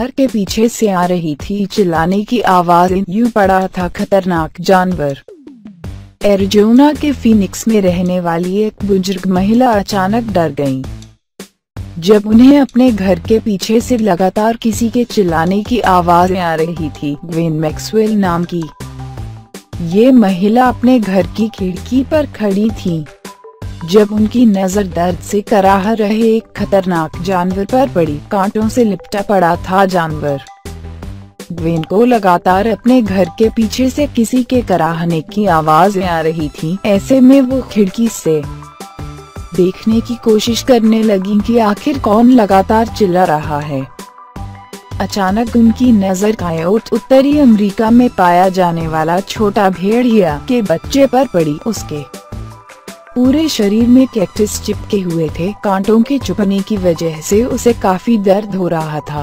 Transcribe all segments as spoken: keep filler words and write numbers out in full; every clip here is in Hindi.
घर के पीछे से आ रही थी। चिल्लाने की आवाज, यूं पड़ा था खतरनाक जानवर। एरिज़ोना के फीनिक्स में रहने वाली एक बुजुर्ग महिला अचानक डर गईं जब उन्हें अपने घर के पीछे से लगातार किसी के चिल्लाने की आवाज आ रही थी। ग्वेन मैक्सवेल नाम की ये महिला अपने घर की खिड़की पर खड़ी थी जब उनकी नजर दर्द से कराह रहे एक खतरनाक जानवर पर पड़ी। कांटों से लिपटा पड़ा था जानवर। ग्वेन को लगातार अपने घर के पीछे से किसी के कराहने की आवाज आ रही थी। ऐसे में वो खिड़की से देखने की कोशिश करने लगी कि आखिर कौन लगातार चिल्ला रहा है। अचानक उनकी नजर कायोट, उत्तरी अमेरिका में पाया जाने वाला छोटा भेड़िया, के बच्चे पर पड़ी। उसके पूरे शरीर में कैक्टस चिपके हुए थे। कांटों के चुभने की वजह से उसे काफी दर्द हो रहा था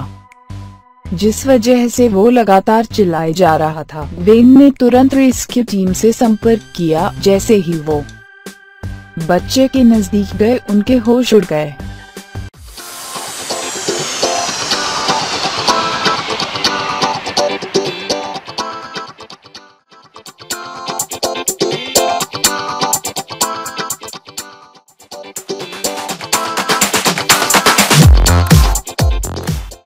जिस वजह से वो लगातार चिल्लाए जा रहा था। वेन ने तुरंत रेस्क्यू टीम से संपर्क किया। जैसे ही वो बच्चे के नजदीक गए उनके होश उड़ गए।